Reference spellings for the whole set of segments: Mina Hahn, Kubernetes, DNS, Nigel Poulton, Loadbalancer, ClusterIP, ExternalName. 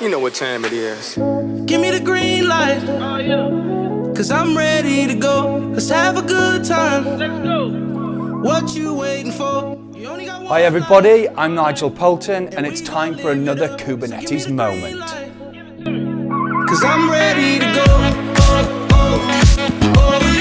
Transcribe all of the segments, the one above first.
You know what time it is. Give me the green light, oh, yeah. Cause I'm ready to go. Let's have a good time. Let's go. What you waiting for? You only got one. Hi everybody, I'm Nigel Poulton and it's time for another Kubernetes moment. Cause I'm ready to go. Oh, oh, oh,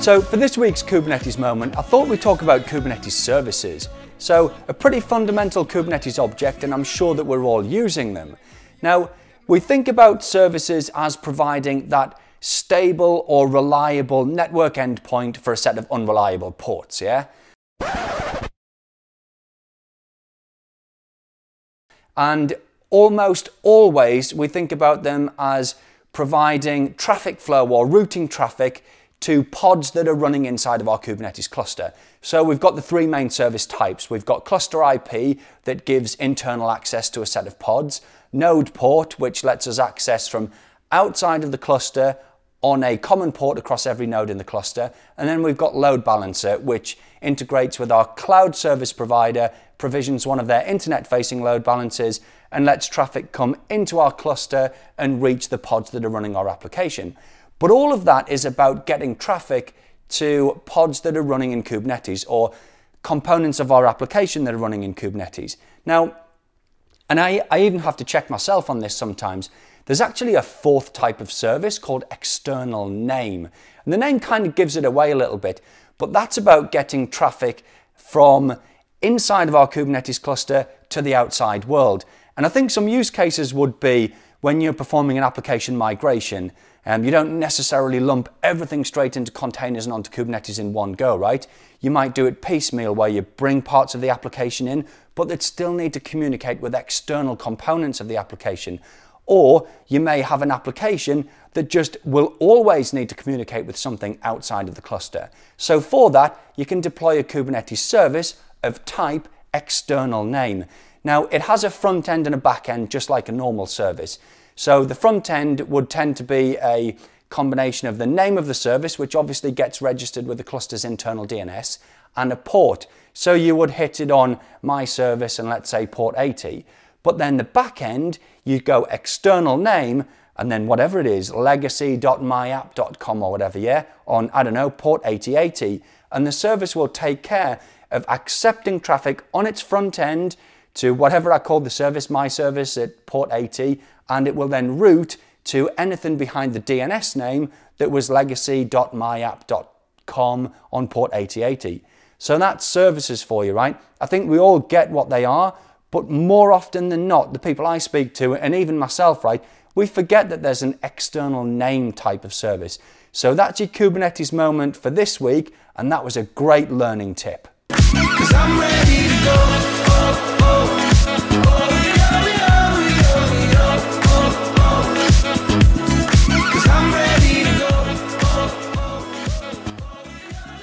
So for this week's Kubernetes moment, I thought we'd talk about Kubernetes services. So a pretty fundamental Kubernetes object, and I'm sure that we're all using them. Now, we think about services as providing that stable or reliable network endpoint for a set of unreliable ports, yeah? And almost always we think about them as providing traffic flow or routing traffic to pods that are running inside of our Kubernetes cluster. So we've got the three main service types. We've got ClusterIP that gives internal access to a set of pods, node port, which lets us access from outside of the cluster on a common port across every node in the cluster, and then we've got load balancer, which integrates with our cloud service provider, provisions one of their internet-facing load balancers, and lets traffic come into our cluster and reach the pods that are running our application. But all of that is about getting traffic to pods that are running in Kubernetes or components of our application that are running in Kubernetes. Now, and I even have to check myself on this sometimes, there's actually a fourth type of service called external name. And the name kind of gives it away a little bit, but that's about getting traffic from inside of our Kubernetes cluster to the outside world. And I think some use cases would be when you're performing an application migration, you don't necessarily lump everything straight into containers and onto Kubernetes in one go, right? You might do it piecemeal where you bring parts of the application in, but that still need to communicate with external components of the application. Or you may have an application that just will always need to communicate with something outside of the cluster. So for that, you can deploy a Kubernetes service of type external name. Now, it has a front end and a back end, just like a normal service. So the front end would tend to be a combination of the name of the service, which obviously gets registered with the cluster's internal DNS, and a port. So you would hit it on my service and let's say port 80. But then the back end, you go external name, and then whatever it is, legacy.myapp.com or whatever, yeah, on, I don't know, port 8080. And the service will take care of accepting traffic on its front end to whatever I call the service, my service at port 80, and it will then route to anything behind the DNS name that was legacy.myapp.com on port 8080. So that's services for you, right? I think we all get what they are, but more often than not, the people I speak to, and even myself, right, we forget that there's an external name type of service. So that's your Kubernetes moment for this week, and that was a great learning tip. 'Cause I'm ready to go.